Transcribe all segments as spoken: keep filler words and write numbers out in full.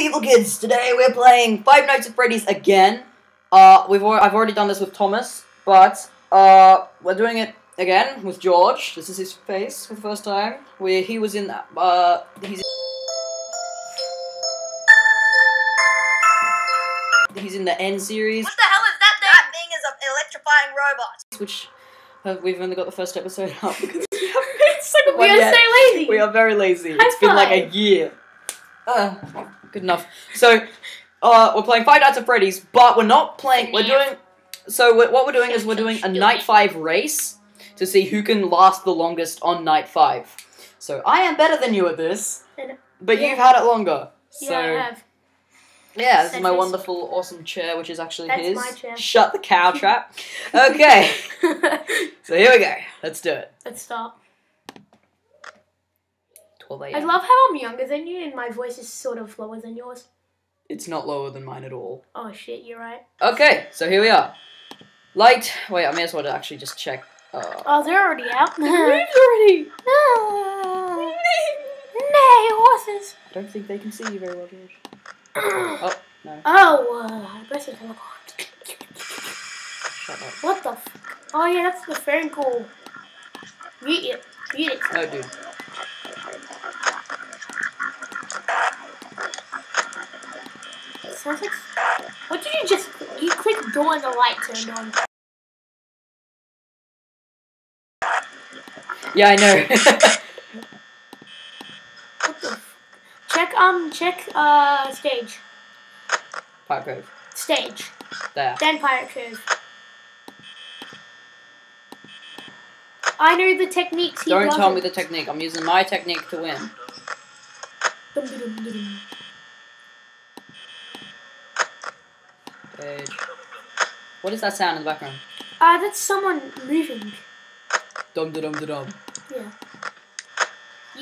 people, kids! Today we're playing Five Nights at Freddy's again. Uh, we've al I've already done this with Thomas, but uh, we're doing it again with George. This is his face for the first time. Where he was in uh, he's he's in the N series. What the hell is that thing? That thing is an electrifying robot. Which uh, we've only got the first episode up because it's like we are yet. so lazy. We are very lazy. High it's five. been like a year. Uh, good enough. So, uh, we're playing Five Nights at Freddy's, but we're not playing. We're doing. So we're, what we're doing is we're doing a night five race to see who can last the longest on night five. So I am better than you at this, but yeah. You've had it longer. So, yeah, I have. Yeah, this is my wonderful, awesome chair, which is actually That's his. My chair. Shut the cow trap. Okay. So here we go. Let's do it. Let's start. I love how I'm younger than you and my voice is sort of lower than yours. It's not lower than mine at all. Oh shit, you're right. Okay, so here we are. Light. Wait, I may as well actually just check. Uh, oh, they're already out. They're already. No. Nay, horses. I don't think they can see you very well, George. Oh, no. Oh, uh, I pressed it. Shut up. What the fuck? Oh, yeah, that's the phone call. Mute it. Mute it. No, dude. Sounds like, what did you just, you clicked door and the light turned on. Yeah, I know. What the f check, um, check, uh, stage. Pirate Cove. Stage. There. Then Pirate Cove. I know the techniques he Don't doesn't. tell me the technique, I'm using my technique to win. Dum -dum -dum -dum. What is that sound in the background? Ah, uh, that's someone moving. Dum da dum da dum. Yeah.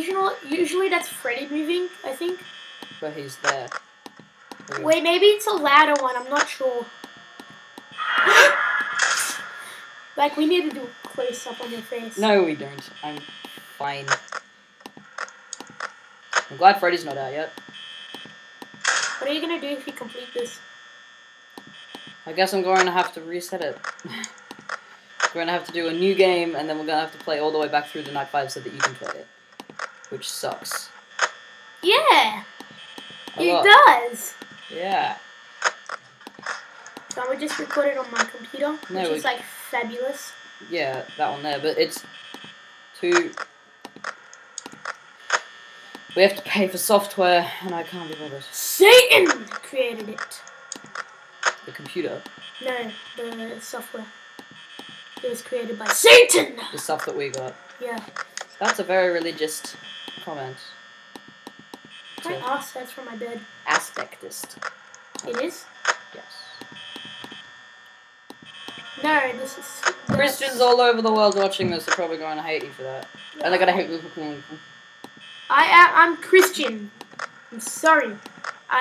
Usually, usually that's Freddy moving, I think. But he's there. Wait, Wait maybe it's a louder one. I'm not sure. Like we need to do a close up on your face. No, we don't. I'm fine. I'm glad Freddy's not out yet. What are you gonna do if you complete this? I guess I'm going to have to reset it. We're going to have to do a new game, and then we're going to have to play all the way back through to Night five so that you can play it. Which sucks. Yeah! A it lot. does! Yeah. So I would just record it on my computer, which no, is, like, fabulous. Yeah, that one there, but it's too... We have to pay for software, and I can't be bothered. Satan created it! The computer? No, the software. It was created by Satan! The stuff that we got. Yeah. That's a very religious comment. My ass hurts from my bed. Aspectist. It is? Yes. No, this is... Christians all over the world watching this are probably going to hate you for that. Yeah. And they're going to hate you. I am, I'm Christian. I'm sorry.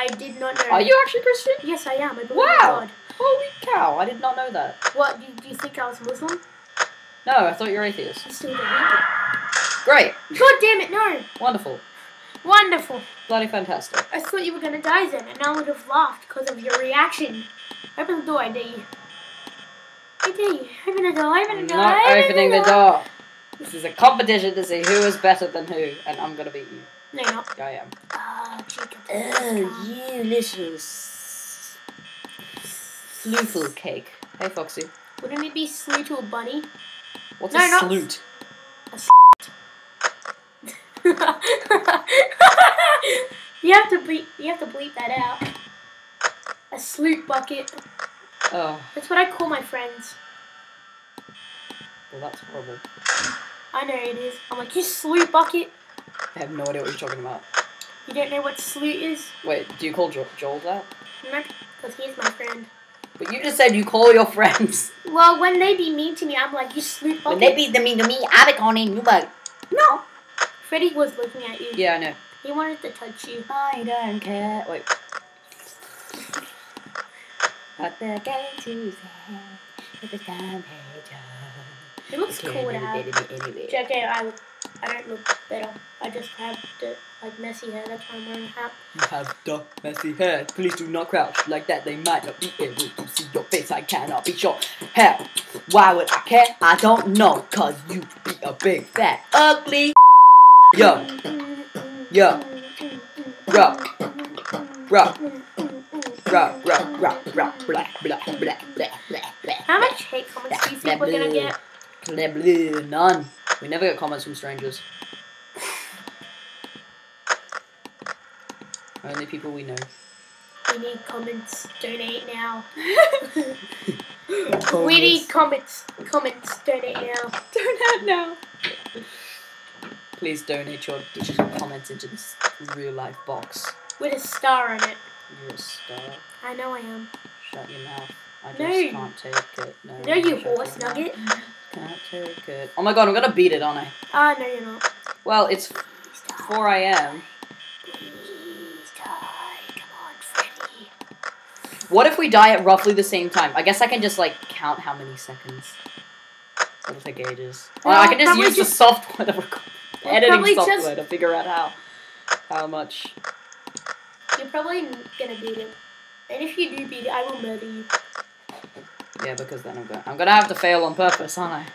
I did not know. Are you actually Christian? Yes, I am. I believe wow. in God. Holy cow! I did not know that. What? Do you, do you think I was Muslim? No, I thought you were atheist. You still believe it. Great. God damn it! No. Wonderful. Wonderful. Bloody fantastic. I thought you were gonna die then, and I would have laughed because of your reaction. Open the door, I dare you. I dare you. Open the door. Open the door. Not open opening the door. the door. This is a competition to see who is better than who, and I'm gonna beat you. No, you're not. Yeah, I am. Oh, Chica. Oh, you little sleuthful cake. Hey, Foxy. Wouldn't it be sleuthful, Bunny? What's no, a not sloot? A You have to bleep. You have to bleep that out. A sloot bucket. Oh. That's what I call my friends. Well, that's horrible. I know it is. I'm like, you sloot bucket. I have no idea what you're talking about. You don't know what sleut is? Wait, do you call jo Joel that? No, because he's my friend. But you just said you call your friends. Well, when they be mean to me, I'm like, you sleut bucket. When they be mean to me, I be calling you bug. No. Freddy was looking at you. Yeah, I know. He wanted to touch you. I don't care. Wait. But the go-to's head, but the time he looks cool to have. Check it out. I don't look better. I just have the, like, messy hair. That's why I'm wearing a hat. You have the messy hair. Please do not crouch like that. They might not be able to see your face. I cannot be sure. Hell, why would I care? I don't know. Cause you be a big fat ugly. Yo. Yo. Yo. Rock, rock, rock, rock, rock, blah, blah, blah, blah, blah. How much hate comments do you think we're gonna get? None. We never get comments from strangers. Only people we know. We need comments. Donate now. We need comments. Comments. Donate now. Donate now. Please donate your digital comments into this real life box. With a star on it. You're a star. I know I am. Shut your mouth. I no. just can't take it. No, no you horse nugget. Can't take it. Oh my god, I'm gonna beat it, aren't I? Ah, uh, no you're not. Well, it's four A M. Please die. Come on, Freddy. What if we die at roughly the same time? I guess I can just, like, count how many seconds. What if the gauges? Well, well, I can just use just... the software to record. Well, editing software just... to figure out how, how much. You're probably gonna beat him, and if you do beat it, I will murder you. Yeah, because then I'm gonna I'm gonna have to fail on purpose, aren't I?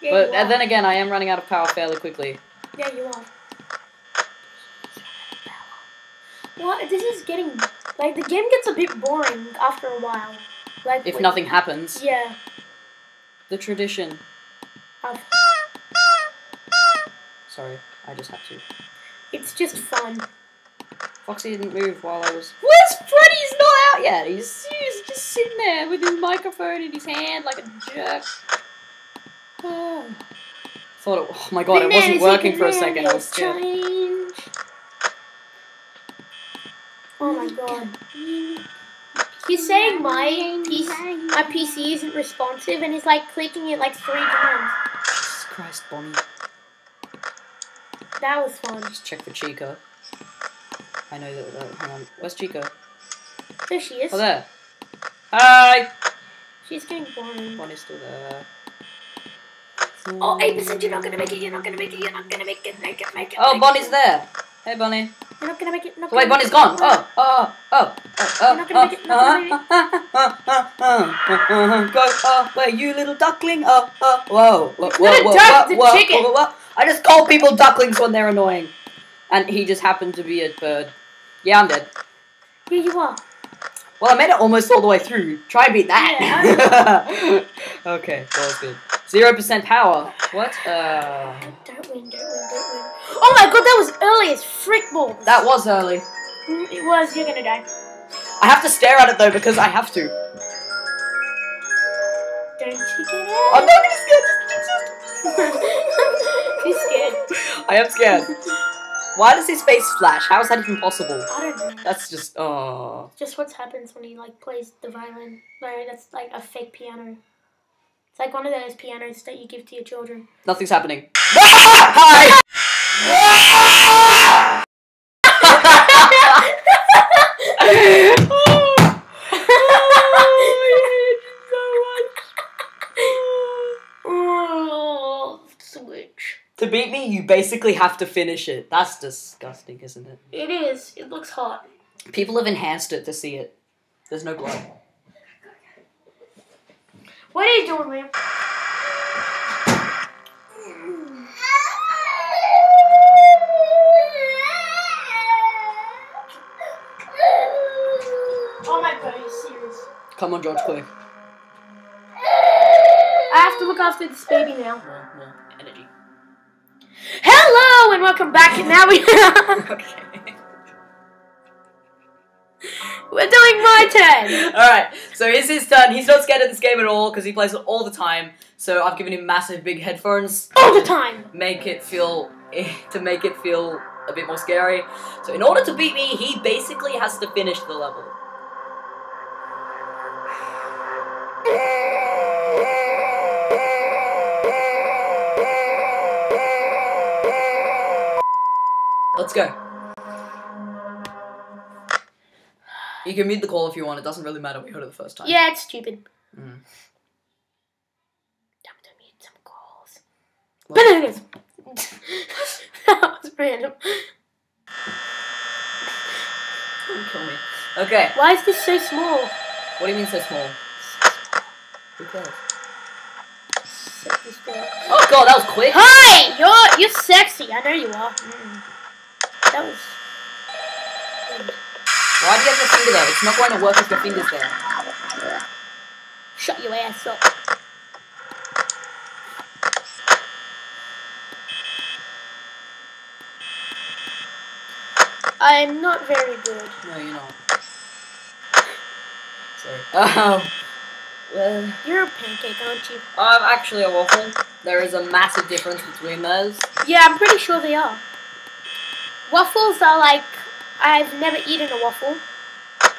Yeah, but you are. And then again, I am running out of power fairly quickly. Yeah, you are. What? This is getting, like, the game gets a bit boring after a while. Like if wait, nothing happens. Yeah. The tradition. Of... Sorry, I just had to. It's just fun. Foxy didn't move while I was... Where's Freddy? He's not out yet! He's, he's just sitting there with his microphone in his hand like a jerk. Oh. Thought it... Oh my god, it wasn't working for a second. I was scared. Oh my god. He's saying my P C, my P C isn't responsive and he's like clicking it like three times. Jesus Christ, Bonnie. That was fun. Just check for Chica. I know that, that, hang on. Where's Chica? There she is. Oh, there. Hi! She's getting boring. Bonnie's still there. Oh, eight percent, you're not gonna make it, you're not gonna make it, you're not gonna make it, make it, make it. Oh, Bonnie's there. Hey, Bonnie. You're not gonna make it, not gonna make it. Wait, Bonnie's gone. Oh, oh, oh, oh, oh. You're not gonna make it, not gonna make it. Go, oh, where you little duckling? Oh, oh, whoa, whoa, whoa, whoa, whoa. I just call people ducklings when they're annoying. And he just happened to be a bird. Yeah, I'm dead. Here you are. Well, I made it almost all the way through. Try and beat that. Yeah, okay, that was good. Zero percent power. What? Uh... Don't win, don't win, don't win. Oh my god, that was early as frick balls. That was early. Mm, it was. You're gonna die. I have to stare at it though because I have to. Don't you get it? I'm not gonna scare. You're scared. I am scared. Why does his face flash? How is that even possible? I don't know. That's just, oh. Just what happens when he, like, plays the violin. No, that's, like, a fake piano. It's like one of those pianos that you give to your children. Nothing's happening. Hi! oh, oh, I hate you so much. Oh, switch. To beat me, you basically have to finish it. That's disgusting, isn't it? It is. It looks hot. People have enhanced it to see it. There's no blood. What are you doing, man? Oh my god, are you serious? Come on, George, quick. I have to look after this baby now. More, more energy. Hello and welcome back. And now we okay. We're doing my turn. Alright, so here's his turn. He's not scared of this game at all because he plays it all the time. So I've given him massive big headphones. All the time! Make it feel to make it feel a bit more scary. So in order to beat me, he basically has to finish the level. Let's go. You can mute the call if you want. It doesn't really matter. We heard it the first time. Yeah, it's stupid. Mm. Time to mute some calls. That was random. Don't kill me. Okay. Why is this so small? What do you mean so small? Because. Oh god, that was quick. Hi! You're you're sexy. I know you are. Mm. That was. Mm. Why do you have your finger there? It's not going to work with your fingers there. Shut your ass up. I'm not very good. No, you're not. Sorry. Um, well, you're a pancake, aren't you? I'm actually a waffle. There is a massive difference between those. Yeah, I'm pretty sure they are. Waffles are like... I've never eaten a waffle.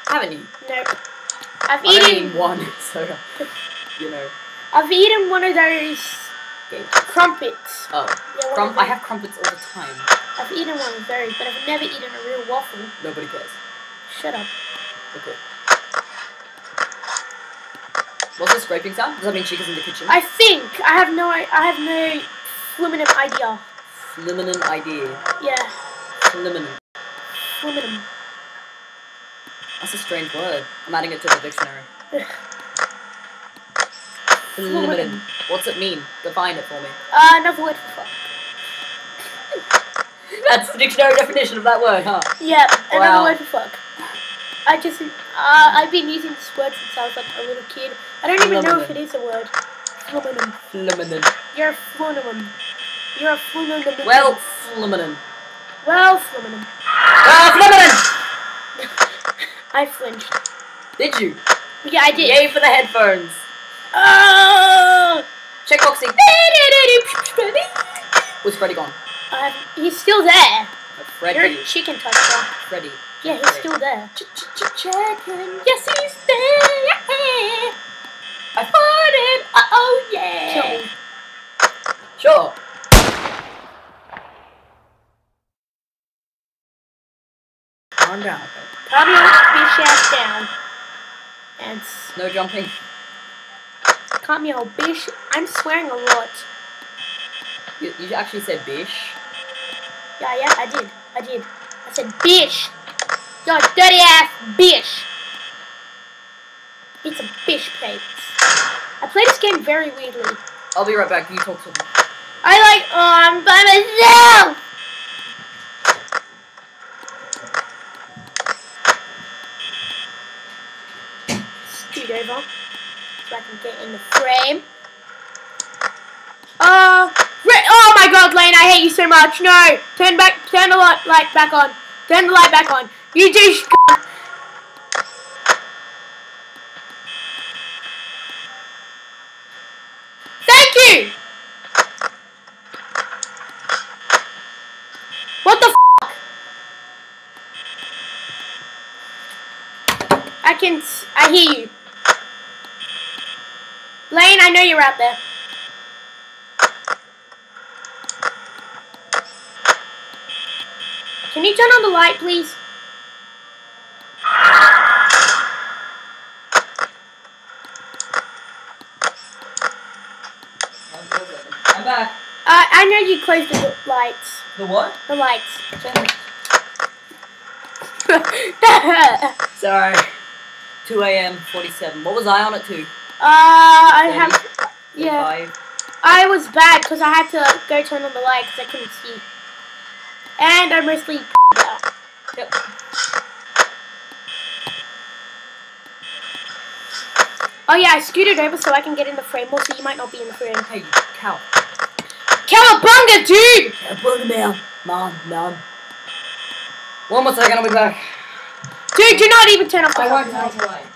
Haven't you? No. I've eaten... I've eaten one, so... You know. I've eaten one of those... Crumpets. Oh. Yeah, Crump I have crumpets all the time. I've eaten one of those, but I've never eaten a real waffle. Nobody cares. Shut up. Okay. What's the scraping sound? Does that mean Chica's in the kitchen? I think. I have no I have no fliminent idea. Fliminent idea. Yeah. Fliminent. Fliminent. That's a strange word. I'm adding it to the dictionary. Fliminent. What's it mean? Define it for me. Uh, another word for fuck. That's the dictionary definition of that word, huh? Yeah, another wow. word for fuck. I just, uh, I've been using this word since I was like a little kid. I don't even Phenomenon. know if it is a word. Phenomenon. Phenomenon. You're a phenomenon. You're a phenomenon. Well, phenomenon. Well, phenomenon. Well, phenomenon! I flinched. Did you? Yeah, I did. Yay for the headphones. Oh! Check Foxy. Where's Freddy gone? Um, he's still there. Freddy. You're a chicken toucher. Freddy. Yeah, he's Freddy. still there. Ch ch ch chicken. Yes, he's there. Yeah. I found him. Uh oh, yeah. Sure. Sure. Calm down. Calm your bitch ass down. And no jumping. Calm your bitch. I'm swearing a lot. You, you actually said bitch. Yeah, yeah, I did. I did. I said bitch. You're a dirty ass bitch. It's a bitch play. I play this game very weirdly. I'll be right back. You talk to me. I like. Oh, I'm by myself. Scoot over. I can get in the frame. Oh, oh my god, Lane, I hate you so much. No, turn back, turn the light, light back on. Turn the light back on. You just. Thank you. What the fuck? I can. I hear you. Lane, I know you're out there. Can you turn on the light, please? I'm back. Uh, I know you closed the lights. The what? The lights. That hurt. Sorry. two A M forty-seven. What was I on at two? Uh, I have, yeah, five. I was bad because I had to go turn on the light because I couldn't see. And I mostly out. Yep. Oh yeah, I scooted over so I can get in the frame more, so you might not be in the frame. Hey, cow. Cowabunga, dude! Cowabunga, man. Mom, mom. One more second, I'll be back. Dude, do not even turn off the I won't turn off the light.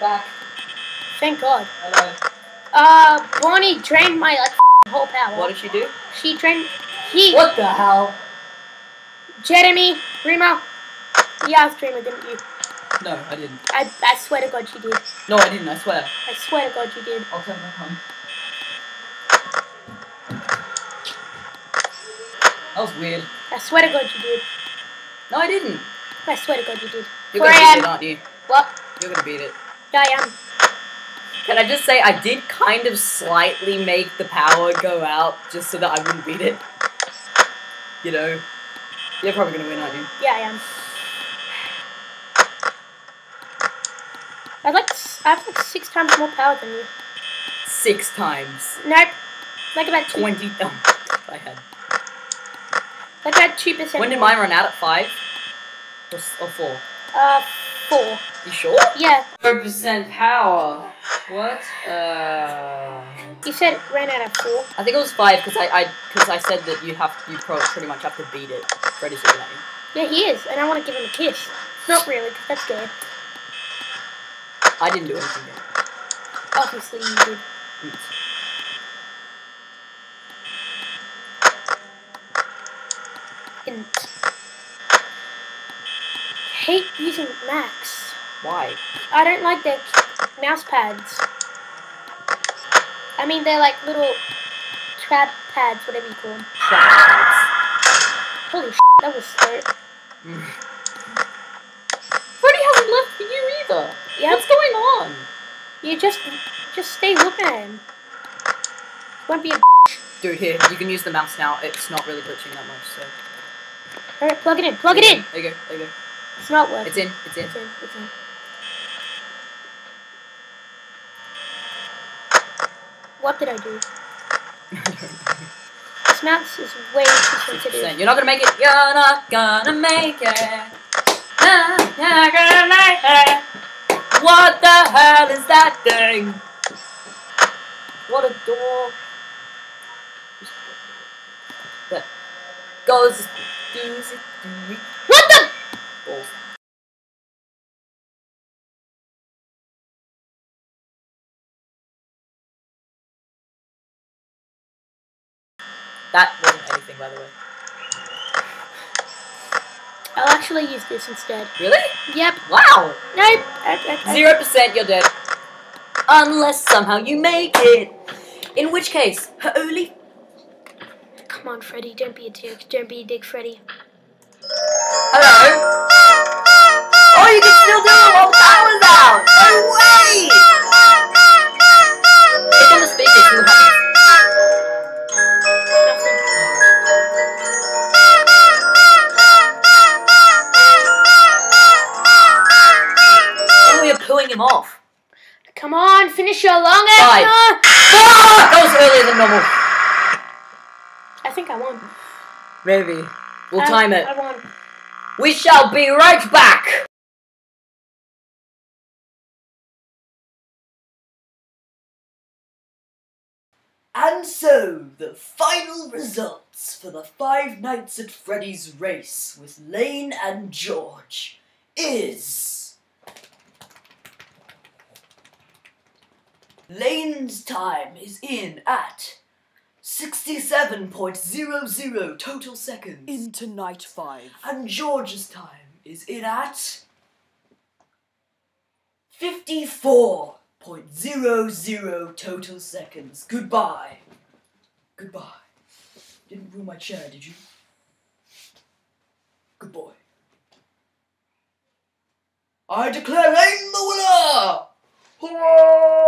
Back. Thank God. Hello. Uh, Bonnie drained my like whole power. What did she do? She drained. He. What the hell? Jeremy, Rima. Yeah, I was dreaming, didn't you? No, I didn't. I I swear to God, she did. No, I didn't. I swear. I swear to God, you did. I'll turn back on. That was weird. I swear to God you did. No, I didn't. I swear to God you did. You're gonna beat it, aren't you? What? You're gonna beat it. Yeah, I am. Can I just say, I did kind of slightly make the power go out just so that I wouldn't beat it. You know. You're probably gonna win, aren't you? Yeah, I am. I'd like to, I have like six times more power than you. Six times? Nope. Like about two. twenty. Oh, I had. Like about two percent. When did mine run out? At five? Or, or four? Uh, four. You sure? Yeah. Four percent power. What? Uh. You said it ran out at four. I think it was five because I because I, I said that you have you pretty much have to beat it. Freddy's looking at you. Yeah, he is, and I want to give him a kiss. Not really, because that's good. I didn't do anything yet. Obviously you did. Mm. And I hate using Macs. Why? I don't like their mouse pads. I mean, they're like little trap pads, whatever you call them. Trap pads. Holy shit, that was slow. Freddy hasn't left for you either. Yep. What's going on? You just, just stay looking at him. Won't be a bitch. Dude, here, you can use the mouse now. It's not really glitching that much, so. Alright, plug it in, plug it in! There you go, there you go. It's not working. It's in, it's in. It's in, it's in. What did I do? I don't know. This mouse is way too sensitive. You're not gonna make it. You're not gonna make it. You're not gonna make it. What the hell is that thing? What a door. That goes. What the? Oh. That wasn't anything, by the way. I'll actually use this instead. Really? Yep. Wow. Nope. Zero percent, you're dead. Unless somehow you make it. In which case, holy. Come on, Freddy. Don't be a dick. Don't be a dick, Freddy. Hello. Oh, you can still do it while the power's out. No way. Click on the speaker. It's in the him off. Come on, finish your long ass. Five. Four. That was earlier than normal. I think I won. Maybe. We'll I, time it. I won. We shall be right back. And so, the final results for the Five Nights at Freddy's race with Lane and George is... Lane's time is in at sixty-seven point zero zero total seconds into night five. And George's time is in at fifty-four point zero zero total seconds. Goodbye. Goodbye. Didn't ruin my chair, did you? Good boy. I declare Lane the winner! Hurrah!